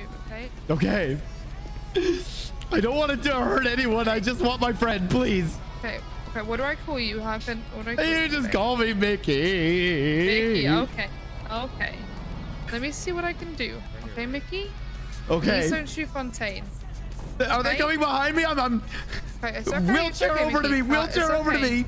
move, okay? Okay. I don't want it to hurt anyone. I just want my friend, please. Okay. Okay, what do I call you, Hyphen? What do I call you? You just call me Mickey. Mickey, okay. Okay. Let me see what I can do. Okay, Mickey? Okay. Please don't shoot Fontaine. Are they coming behind me? I'm... Okay, it's okay. Wheelchair over to me. Wheelchair over to me.